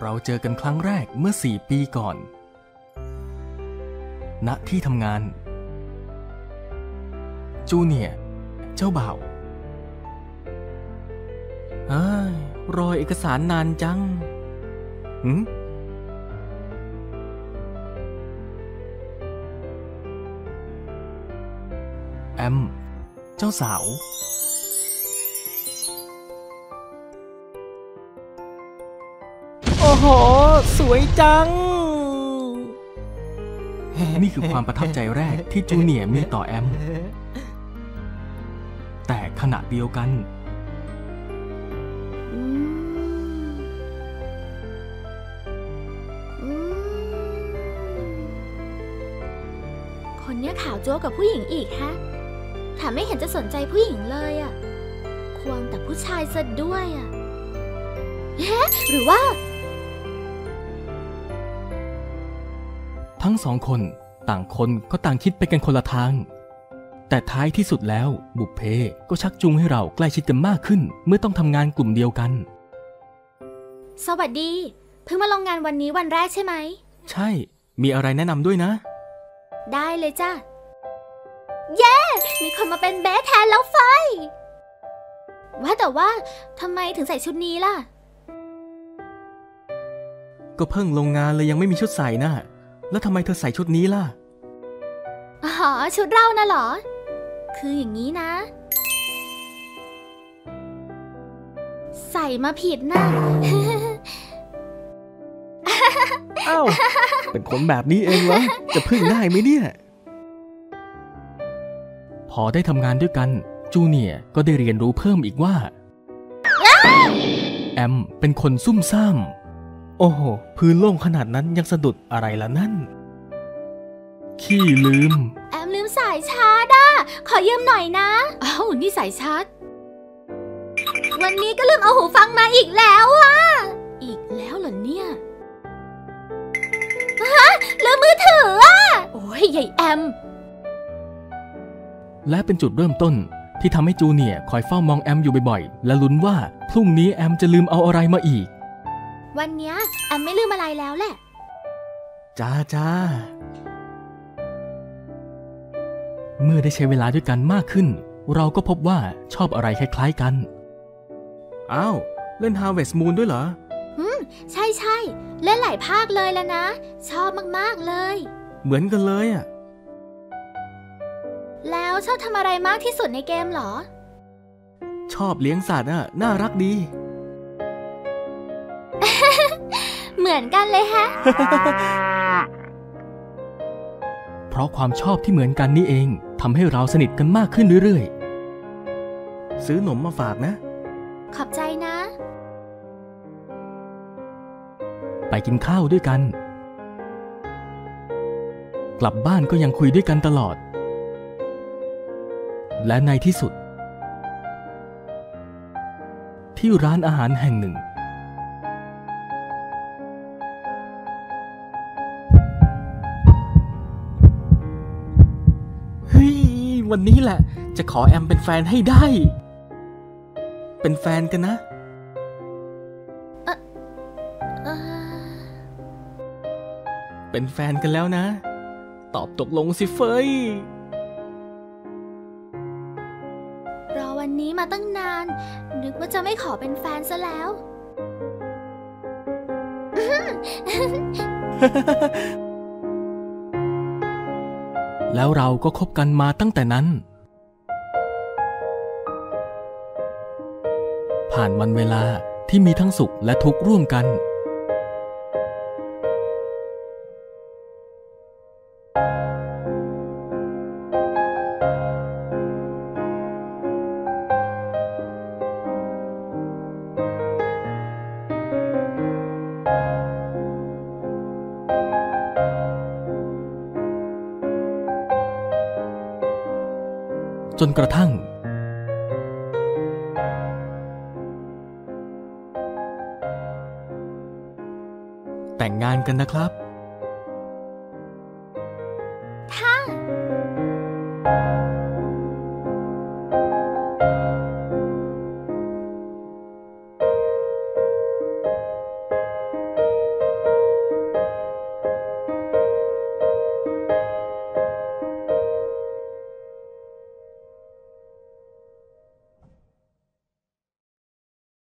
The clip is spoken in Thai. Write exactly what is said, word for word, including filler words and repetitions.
เราเจอกันครั้งแรกเมื่อสี่ปีก่อนณที่ทำงานจูเนียร์เจ้าบ่าวเฮ้ยรอเอกสารนานจังหืมแอมเจ้าสาวโอ้โหสวยจังนี่คือความประทับใจแรกที่จูเนียร์มีต่อแอมแต่ขณะเดียวกันคนเนี้ยข่าวโจ๊กกับผู้หญิงอีกฮะถ้าไม่เห็นจะสนใจผู้หญิงเลยอ่ะควงแต่ผู้ชายซะด้วยอ่ะเฮ้หรือว่าทั้งสองคนต่างคนก็ต่างคิดไปกันคนละทางแต่ท้ายที่สุดแล้วบุพเพก็ชักจูงให้เราใกล้ชิดกันมากขึ้นเมื่อต้องทำงานกลุ่มเดียวกันสวัสดีเพิ่งมาลงงานวันนี้วันแรกใช่ไหมใช่มีอะไรแนะนำด้วยนะได้เลยจ้ะเย้ yeah! มีคนมาเป็นเบสแทนแล้วไฟว่าแต่ว่าทำไมถึงใส่ชุดนี้ล่ะก็เพิ่งลงงานเลยยังไม่มีชุดใส่นะแล้วทำไมเธอใส่ชุดนี้ล่ะอ๋อชุดเรานะเหรอคืออย่างนี้นะใส่มาผิดนะอ้าวเป็นคนแบบนี้เองวะจะพึ่งได้ไหมเนี่ยพอได้ทำงานด้วยกันจูเนียร์ก็ได้เรียนรู้เพิ่มอีกว่าแอมเป็นคนซุ่มซ่ามโอ้โหพื้นโล่งขนาดนั้นยังสะดุดอะไรละนั่นขี้ลืมแอมลืมสายชาร์จอ่ะขอยืมหน่อยนะอ้าวนี่สายชาร์จวันนี้ก็ลืมเอาหูฟังมาอีกแล้วอ่ะอีกแล้วเหรอเนี่ยฮะลืมมือถืออ่ะโอ้ยใหญ่แอมและเป็นจุดเริ่มต้นที่ทำให้จูเนียร์คอยเฝ้ามองแอมอยู่บ่อยๆและลุ้นว่าพรุ่งนี้แอมจะลืมเอาอะไรมาอีกวันนี้แอมไม่ลืมอะไรแล้วแหละจ้าจ้าเมื่อได้ใช้เวลาด้วยกันมากขึ้นเราก็พบว่าชอบอะไรคล้ายๆกันอ้าวเล่น Harvest Moon ด้วยเหรออืมใช่ใช่เล่นหลายภาคเลยแล้วนะชอบมากๆเลยเหมือนกันเลยอ่ะแล้วชอบทำอะไรมากที่สุดในเกมเหรอชอบเลี้ยงสัตว์อ่ะน่ารักดีเหมือนกันเลยฮะเพราะความชอบที่เหมือนกันนี่เองทำให้เราสนิทกันมากขึ้นเรื่อยๆซื้อขนมมาฝากนะขอบใจนะไปกินข้าวด้วยกันกลับบ้านก็ยังคุยด้วยกันตลอดและในที่สุดที่ร้านอาหารแห่งหนึ่งวันนี้แหละจะขอแอมเป็นแฟนให้ได้เป็นแฟนกันนะเป็นแฟนกันแล้วนะตอบตกลงสิเฟยรอวันนี้มาตั้งนานนึกว่าจะไม่ขอเป็นแฟนซะแล้ว แล้วเราก็คบกันมาตั้งแต่นั้นผ่านวันเวลาที่มีทั้งสุขและทุกข์ร่วมกันจนกระทั่งแต่งงานกันนะครับ